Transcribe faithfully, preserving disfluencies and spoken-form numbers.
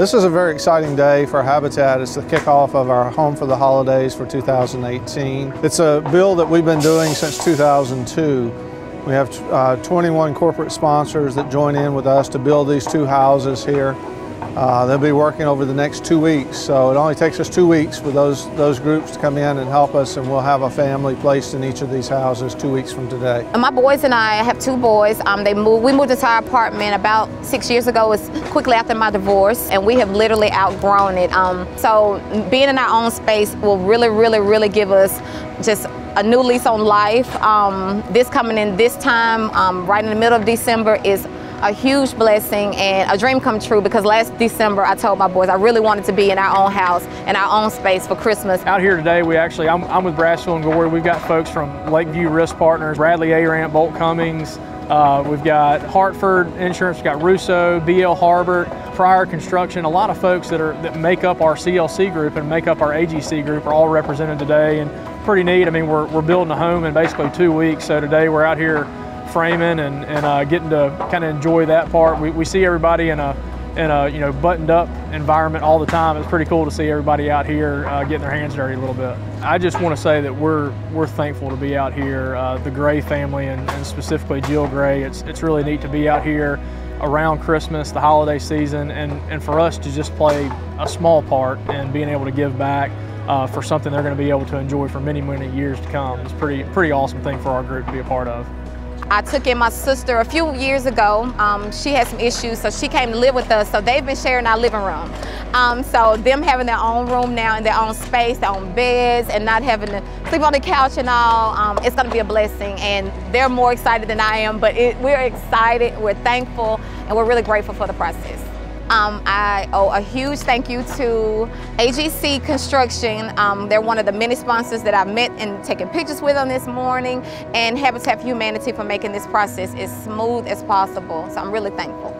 This is a very exciting day for Habitat. It's the kickoff of our Home for the Holidays for two thousand eighteen. It's a bill that we've been doing since two thousand two. We have uh, twenty-one corporate sponsors that join in with us to build these two houses here. Uh, they'll be working over the next two weeks, so it only takes us two weeks for those, those groups to come in and help us, and we'll have a family placed in each of these houses two weeks from today. My boys and I, I have two boys. Um, they moved, we moved into our apartment about six years ago. It was quickly after my divorce, and we have literally outgrown it. Um, so being in our own space will really, really, really give us just a new lease on life. Um, this coming in this time, um, right in the middle of December, is a huge blessing and a dream come true, because last December I told my boys I really wanted to be in our own house, in our own space for Christmas. Out here today, we actually, I'm, I'm with Brasfield and Gorrie. We've got folks from Lakeview Risk Partners, Bradley Arant, Bolt Cummings. Uh, we've got Hartford Insurance, we've got Russo, B L Harbert, Pryor Construction, a lot of folks that are that make up our C L C group and make up our A G C group are all represented today, and pretty neat. I mean, we're, we're building a home in basically two weeks, so today we're out here framing and, and uh, getting to kind of enjoy that part. We, we see everybody in a in a you know buttoned up environment all the time. It's pretty cool to see everybody out here uh, getting their hands dirty a little bit. I just want to say that we're we're thankful to be out here. Uh, the Gray family and, and specifically Jill Gray. It's it's really neat to be out here around Christmas, the holiday season, and and for us to just play a small part and being able to give back uh, for something they're going to be able to enjoy for many many years to come. It's a pretty pretty awesome thing for our group to be a part of. I took in my sister a few years ago. Um, she had some issues, so she came to live with us, so they've been sharing our living room. Um, so them having their own room now, in their own space, their own beds, and not having to sleep on the couch and all, um, it's gonna be a blessing, and they're more excited than I am, but it, we're excited, we're thankful, and we're really grateful for the process. Um, I owe a huge thank you to A G C Construction. Um, they're one of the many sponsors that I've met and taken pictures with on this morning, and Habitat for Humanity for making this process as smooth as possible. So I'm really thankful.